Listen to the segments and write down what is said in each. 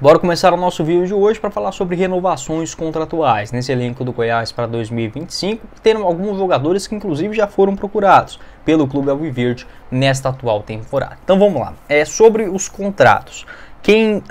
Bora começar o nosso vídeo de hoje para falar sobre renovações contratuais nesse elenco do Goiás para 2025, que terão alguns jogadores que inclusive já foram procurados pelo Clube Alviverde nesta atual temporada. Então vamos lá, é sobre os contratos. Quem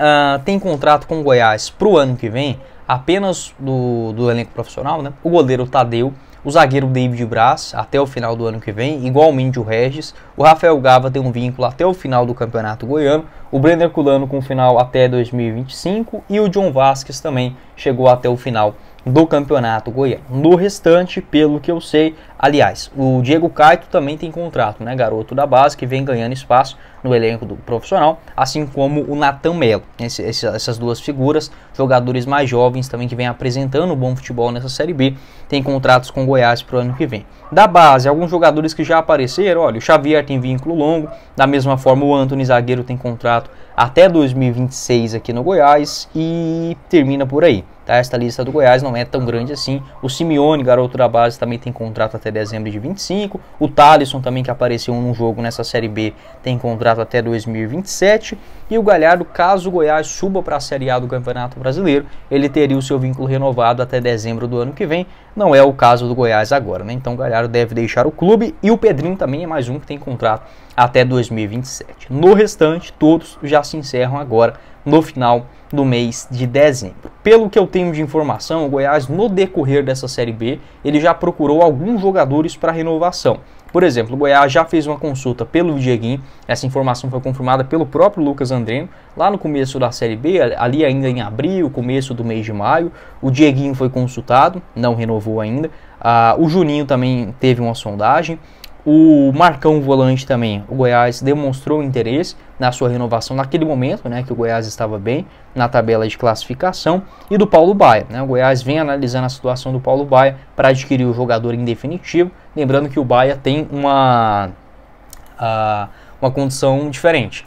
tem contrato com o Goiás para o ano que vem, apenas do elenco profissional, né? O goleiro Tadeu, o zagueiro David Braz até o final do ano que vem, igualmente o Regis, o Rafael Gava tem um vínculo até o final do Campeonato Goiano, o Brenner Culano com final até 2025 e o John Vasquez também chegou até o final do Campeonato Goiano. No restante, pelo que eu sei, aliás, o Diego Caetto também tem contrato, né, garoto da base, que vem ganhando espaço no elenco do profissional, assim como o Nathan Mello. Essas duas figuras, jogadores mais jovens também que vem apresentando bom futebol nessa Série B, tem contratos com o Goiás para o ano que vem. Da base, alguns jogadores que já apareceram, olha, o Xavier tem vínculo longo, da mesma forma o Antony, zagueiro, tem contrato até 2026 aqui no Goiás e termina por aí. Tá? Esta lista do Goiás não é tão grande assim. O Simeone, garoto da base, também tem contrato até dezembro de 25. O Thalisson também, que apareceu num jogo nessa Série B, tem contrato até 2027. E o Galhardo, caso o Goiás suba para a Série A do Campeonato Brasileiro, ele teria o seu vínculo renovado até dezembro do ano que vem. Não é o caso do Goiás agora, né? Então o Galhardo deve deixar o clube. E o Pedrinho também é mais um que tem contrato até 2027. No restante, todos já se encerram agora no final do mês de dezembro. Pelo que eu tenho de informação, o Goiás, no decorrer dessa Série B, ele já procurou alguns jogadores para renovação. Por exemplo, o Goiás já fez uma consulta pelo Dieguinho, essa informação foi confirmada pelo próprio Lucas Andreno, lá no começo da Série B, ali ainda em abril, começo do mês de maio, o Dieguinho foi consultado, não renovou ainda, o Juninho também teve uma sondagem, o Marcão Volante também, o Goiás demonstrou interesse na sua renovação naquele momento, né, que o Goiás estava bem na tabela de classificação, e do Paulo Baia, né, o Goiás vem analisando a situação do Paulo Baia para adquirir o jogador em definitivo, lembrando que o Baia tem uma condição diferente.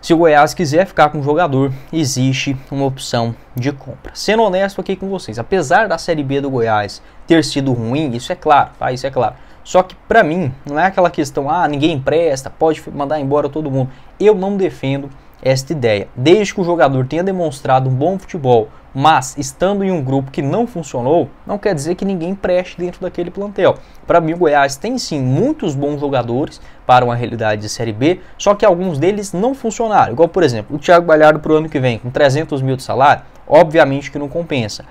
Se o Goiás quiser ficar com o jogador, existe uma opção de compra. Sendo honesto aqui com vocês, apesar da Série B do Goiás ter sido ruim, isso é claro, tá? Isso é claro. Só que pra mim, não é aquela questão, ah, ninguém empresta, pode mandar embora todo mundo. Eu não defendo esta ideia. Desde que o jogador tenha demonstrado um bom futebol, mas estando em um grupo que não funcionou, não quer dizer que ninguém preste dentro daquele plantel. Para mim, o Goiás tem sim muitos bons jogadores para uma realidade de Série B, só que alguns deles não funcionaram. Igual, por exemplo, o Thiago Galhardo para o ano que vem, com 300 mil de salário, obviamente que não compensa.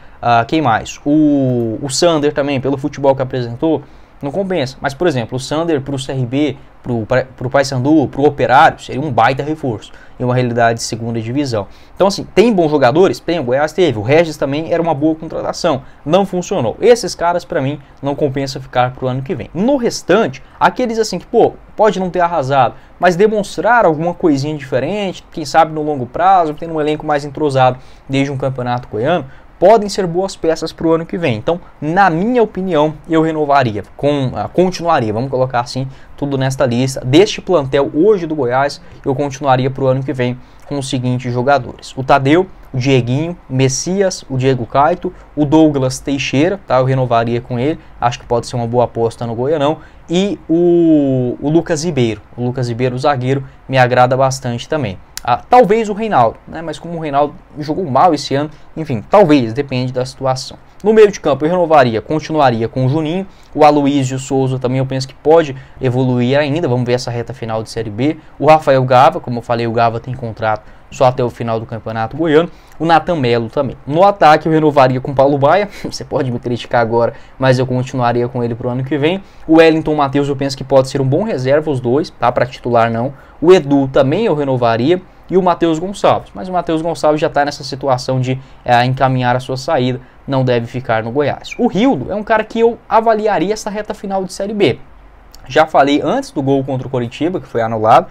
Quem mais? O Sander também, pelo futebol que apresentou, não compensa. Mas, por exemplo, o Sander para o CRB, para o Paysandu, para o Operário, seria um baita reforço em uma realidade de segunda divisão. Então, assim, tem bons jogadores? Tem, o Goiás teve. O Regis também era uma boa contratação. Não funcionou. Esses caras, para mim, não compensa ficar para o ano que vem. No restante, aqueles assim que, pô, pode não ter arrasado, mas demonstrar alguma coisinha diferente, quem sabe no longo prazo, tendo um elenco mais entrosado desde um campeonato goiano, podem ser boas peças para o ano que vem. Então, na minha opinião, eu renovaria, continuaria, vamos colocar assim, tudo nesta lista. Deste plantel hoje do Goiás, eu continuaria para o ano que vem com os seguintes jogadores. O Tadeu, o Dieguinho, Messias, o Diego Caetto, o Douglas Teixeira, tá? Eu renovaria com ele, acho que pode ser uma boa aposta no Goianão. E o Lucas Ribeiro, o zagueiro, me agrada bastante também. Talvez o Reinaldo, né? Mas como o Reinaldo jogou mal esse ano, enfim, talvez, depende da situação. No meio de campo eu renovaria, continuaria com o Juninho, o Aloysio Souza também eu penso que pode evoluir ainda, vamos ver essa reta final de Série B. O Rafael Gava, como eu falei, o Gava tem contrato só até o final do Campeonato Goiano, o Nathan Mello também. No ataque eu renovaria com o Paulo Baia, você pode me criticar agora, mas eu continuaria com ele para o ano que vem. O Wellington Matheus eu penso que pode ser um bom reserva os dois, tá? Para titular não. O Edu também eu renovaria. E o Matheus Gonçalves, mas o Matheus Gonçalves já está nessa situação de encaminhar a sua saída, não deve ficar no Goiás. O Rildo é um cara que eu avaliaria essa reta final de Série B. Já falei antes do gol contra o Coritiba, que foi anulado,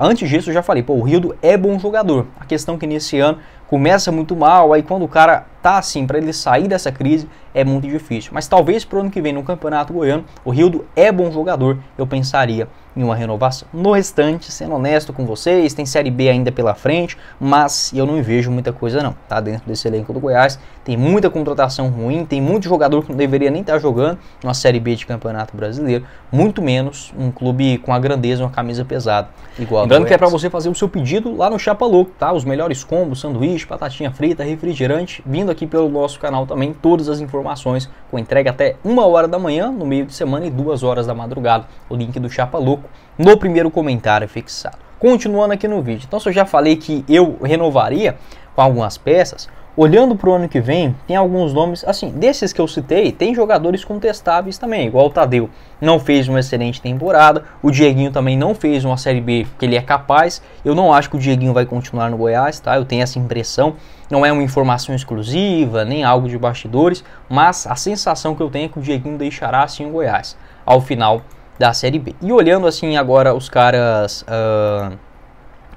antes disso eu já falei, pô, o Rildo é bom jogador, a questão que nesse ano começa muito mal, aí quando o cara tá assim, para ele sair dessa crise é muito difícil, mas talvez pro ano que vem no Campeonato Goiano, o Rildo é bom jogador, eu pensaria em uma renovação. No restante, sendo honesto com vocês, tem Série B ainda pela frente, mas eu não vejo muita coisa não, tá? Dentro desse elenco do Goiás, tem muita contratação ruim, tem muito jogador que não deveria nem estar jogando numa Série B de Campeonato Brasileiro, muito menos um clube com a grandeza, uma camisa pesada, igual a do Goiás. Lembrando que é para você fazer o seu pedido lá no Chapa Louco, tá? Os melhores combos, sanduíche, batatinha frita, refrigerante, vindo aqui pelo nosso canal também, todas as informações, com entrega até 1h da manhã, no meio de semana e 2h da madrugada, o link do Chapa Louco no primeiro comentário fixado. Continuando aqui no vídeo, então se eu já falei que eu renovaria com algumas peças, olhando para o ano que vem, tem alguns nomes, assim, desses que eu citei, tem jogadores contestáveis também, igual o Tadeu, não fez uma excelente temporada, o Dieguinho também não fez uma Série B que ele é capaz, eu não acho que o Dieguinho vai continuar no Goiás, tá? Eu tenho essa impressão, não é uma informação exclusiva, nem algo de bastidores, mas a sensação que eu tenho é que o Dieguinho deixará assim o Goiás, ao final da Série B. E olhando assim agora os caras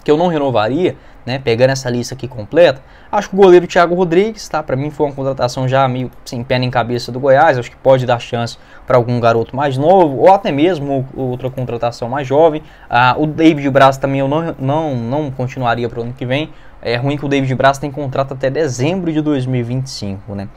que eu não renovaria, né, pegando essa lista aqui completa, acho que o goleiro Thiago Rodrigues, tá, para mim foi uma contratação já meio sem pé nem cabeça do Goiás, acho que pode dar chance para algum garoto mais novo, ou até mesmo outra contratação mais jovem. O David Braz também eu não continuaria para o ano que vem, é ruim que o David Braz tem contrato até dezembro de 2025, né,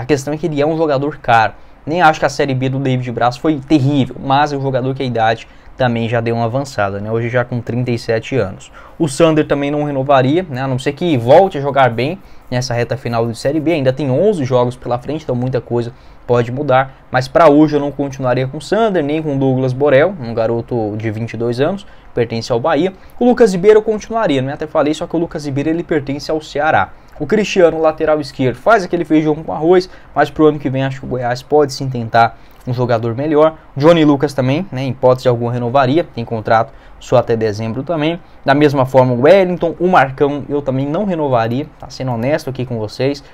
a questão é que ele é um jogador caro. Nem acho que a Série B do David Braz foi terrível, mas é um jogador que a idade também já deu uma avançada, né? Hoje já com 37 anos. O Sander também não renovaria, né? A não ser que volte a jogar bem nessa reta final de Série B. Ainda tem 11 jogos pela frente, então muita coisa pode mudar. Mas para hoje eu não continuaria com o Sander, nem com o Douglas Borel, um garoto de 22 anos, pertence ao Bahia. O Lucas Ribeiro eu continuaria, né? Até falei, só que o Lucas Ribeiro ele pertence ao Ceará. O Cristiano, lateral esquerdo, faz aquele feijão com arroz, mas pro ano que vem acho que o Goiás pode sim tentar um jogador melhor. Johnny Lucas também, né, em hipótese alguma renovaria, tem contrato só até dezembro também. Da mesma forma o Wellington, o Marcão eu também não renovaria, tá, sendo honesto aqui com vocês.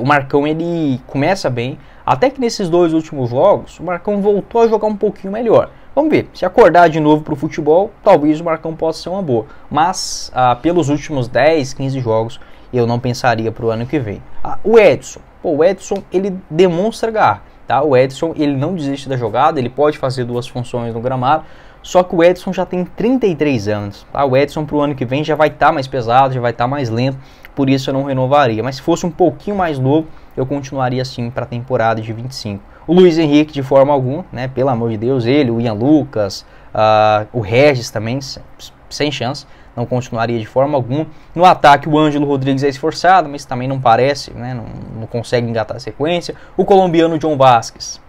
O Marcão ele começa bem, até que nesses 2 últimos jogos o Marcão voltou a jogar um pouquinho melhor. Vamos ver, se acordar de novo para o futebol, talvez o Marcão possa ser uma boa. Mas pelos últimos 10, 15 jogos, eu não pensaria para o ano que vem. O Edson, o Edson ele demonstra garra, tá? O Edson ele não desiste da jogada, ele pode fazer 2 funções no gramado. Só que o Edson já tem 33 anos, tá? O Edson para o ano que vem já vai estar mais pesado, já vai estar mais lento. Por isso eu não renovaria, mas se fosse um pouquinho mais novo, eu continuaria assim para a temporada de 25. O Luiz Henrique de forma alguma, né? Pelo amor de Deus, ele, o Ian Lucas, o Regis também, sem chance, não continuaria de forma alguma. No ataque o Ângelo Rodrigues é esforçado, mas também não parece, né? Não consegue engatar a sequência. O colombiano John Vasquez,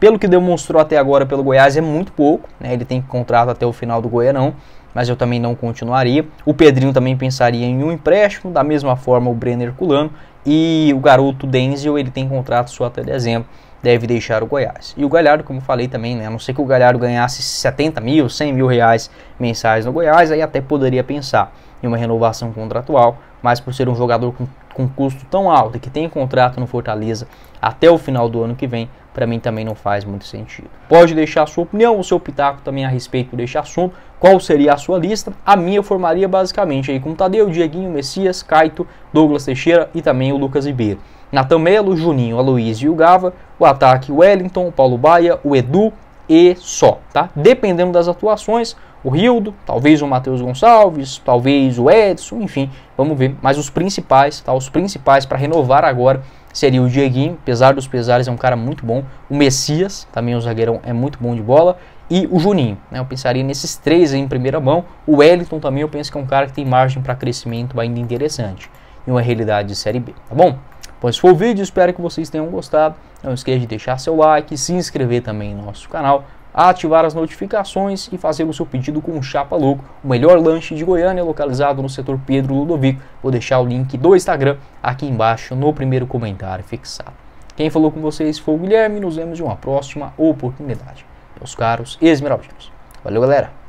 pelo que demonstrou até agora pelo Goiás é muito pouco, né? Ele tem contrato até o final do Goianão, mas eu também não continuaria. O Pedrinho também pensaria em um empréstimo, da mesma forma o Brenner Culano. E o garoto Denzel, ele tem contrato só até dezembro, deve deixar o Goiás. E o Galhardo, como eu falei também, né, a não ser que o Galhardo ganhasse 70 mil, 100 mil reais mensais no Goiás, aí até poderia pensar em uma renovação contratual, mas por ser um jogador com custo tão alto e que tem contrato no Fortaleza até o final do ano que vem, para mim também não faz muito sentido. Pode deixar a sua opinião, o seu pitaco também a respeito deste assunto, qual seria a sua lista? A minha eu formaria basicamente aí com Tadeu, Dieguinho, Messias, Caito, Douglas Teixeira e também o Lucas Ribeiro. Nathan Melo, Juninho, Aloysio e o Gava, o ataque Wellington, o Paulo Baia, o Edu e só, tá? Dependendo das atuações, o Rildo, talvez o Matheus Gonçalves, talvez o Edson, enfim, vamos ver. Mas os principais, tá? Os principais para renovar agora seria o Dieguinho, apesar dos pesares, é um cara muito bom. O Messias, também o zagueirão, é muito bom de bola. E o Juninho, né? Eu pensaria nesses 3 aí em primeira mão. O Wellington também eu penso que é um cara que tem margem para crescimento ainda interessante em uma realidade de Série B, tá bom? Bom, esse foi o vídeo, espero que vocês tenham gostado. Não esqueça de deixar seu like, se inscrever também no nosso canal, ativar as notificações e fazer o seu pedido com o Chapa Louco, o melhor lanche de Goiânia, localizado no setor Pedro Ludovico. Vou deixar o link do Instagram aqui embaixo no primeiro comentário fixado. Quem falou com vocês foi o Guilherme, nos vemos em uma próxima oportunidade. Meus caros Esmeraldinos. Valeu, galera!